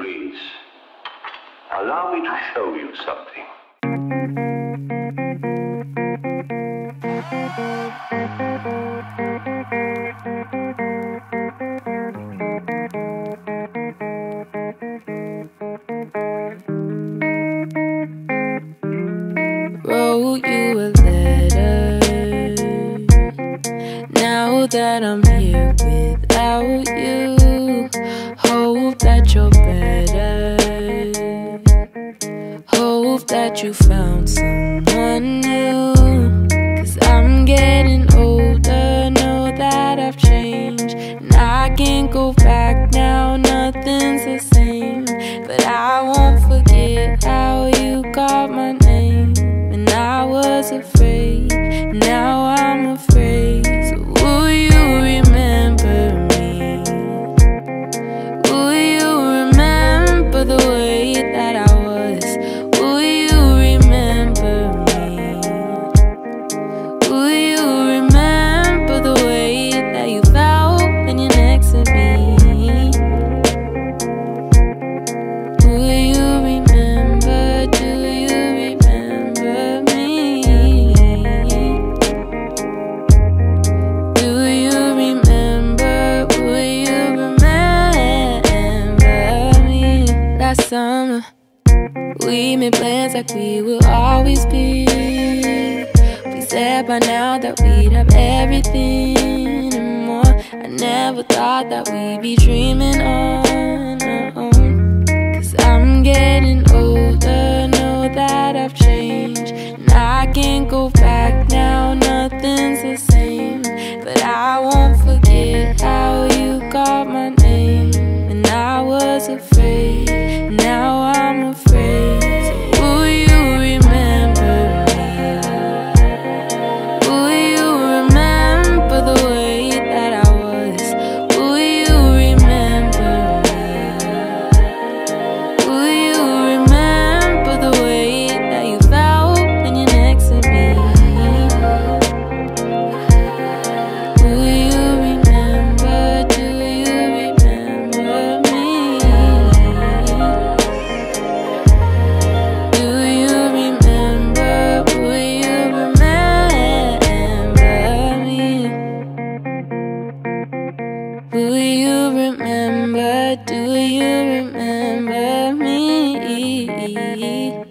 please. Allow me to show you something. Wrote you a letter. Now that I'm here without you, hope that you're better. Hope that you found someone new, 'cause I'm getting older, know that I've changed, and I can't go back now, nothing's the same. But I won't forget how you called my name, and I was afraid, now I'm afraid. So will you remember me? Will you remember the way that I was? Will you remember me? Will you remember the way that you felt when you're next to me? Will you remember? Do you remember me? Do you remember? Will you remember me? Last summer we made plans like we will always be. We said by now that we'd have everything and more. I never thought that we'd be dreaming on our own, 'cause I'm getting older, know that I've changed, and I can't go back now, nothing's the same. But I won't forget how you called my name, and I was afraid, now I'm afraid. Will you remember? Do you remember me?